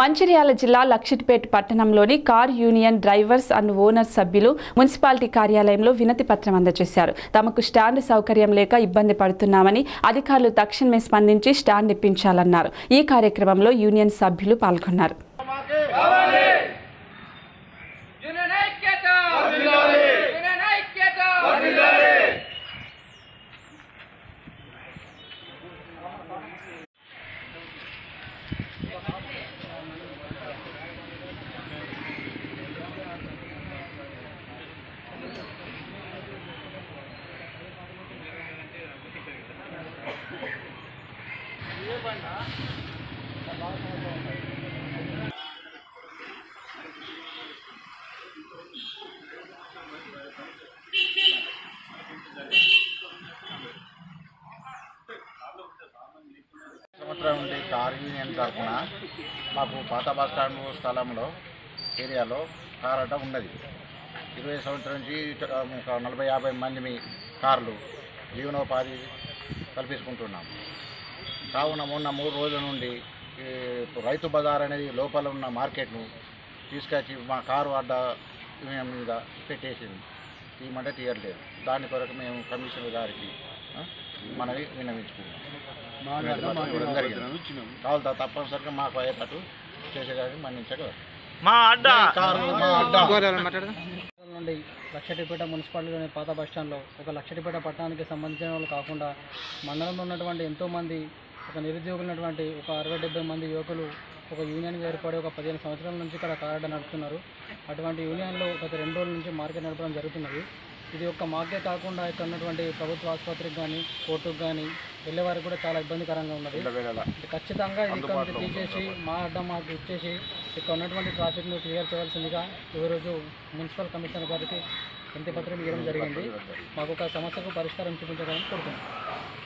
మంచిర్యాల జిల్లా లక్షెట్టిపెట్ పట్టణంలోని car union drivers and owners సభ్యులు మున్సిపాలిటీ కార్యాలయంలో వినతి పత్రం అందజేశారు. తమకు స్టాండ్ సౌకర్యం లేక ఇబ్బంది పడుతున్నామని అధికారులు తక్షణమే స్పందించి స్టాండ్ ఇప్పించాలన్నారు. ఈ కార్యక్రమంలో యూనియన్ సభ్యులు పాల్గొన్నారు. సంవత్సరం నుండి కార్ యూనియన్ తరఫున మాకు పాత బస్ స్టాండ్ స్థలంలో ఏరియాలో కార్ అడ్డ ఉన్నది. 20 సంవత్సరం నుంచి 40-50 మంది కార్లు జీవనోపాధి కల్పించుకుంటున్నాం. కావున మొన్న 3 రోజుల నుండి రైతు బజార్ అనేది లోపల ఉన్న మార్కెట్ను తీసుకొచ్చి మా కారు అడ్డ మీద పెట్టేసింది. తీయమంటే తీయట్లేదు. దాని కొరకు మేము కమిషనర్ గారికి మనవి విన్నవించుకున్నాం. కావాలి తప్పనిసరిగా మాకు అయ్యేటట్టు చేసేదాన్ని మన్నించగలరు. నుండి లక్షెట్టిపేట మున్సిపాలిటీలోని పాత బస్టాండ్లో ఒక లక్షెట్టిపేట పట్టణానికి సంబంధించిన వాళ్ళు కాకుండా మండలంలో ఉన్నటువంటి ఎంతోమంది ఒక నిరుద్యోగులు ఉన్నటువంటి ఒక 60-70 మంది యువకులు ఒక యూనియన్గా ఏర్పడి ఒక 15 సంవత్సరాల నుంచి ఇక్కడ కారడ నడుపుతున్నారు. అటువంటి యూనియన్లో గత 2 రోజుల నుంచి మార్కెట్ నడపడం జరుగుతున్నది. ఇది ఒక్క మార్కెట్ కాకుండా ఇక్కడ ఉన్నటువంటి ప్రభుత్వ ఆసుపత్రికి కానీ కోర్టుకు కానీ వెళ్ళే వారికి కూడా చాలా ఇబ్బందికరంగా ఉన్నది. ఖచ్చితంగా ఇది ఇక్కడ నుంచి తీసేసి మా అడ్డ మాకు ఇచ్చేసి ఇక్కడ ఉన్నటువంటి ట్రాఫిక్ను క్లియర్ చేయవలసిందిగా ఈరోజు మున్సిపల్ కమిషనర్ గారికి వినతిపత్రం ఇవ్వడం జరిగింది. మాకు ఒక సమస్యకు పరిష్కారం చూపించడానికి కోరుతున్నాం.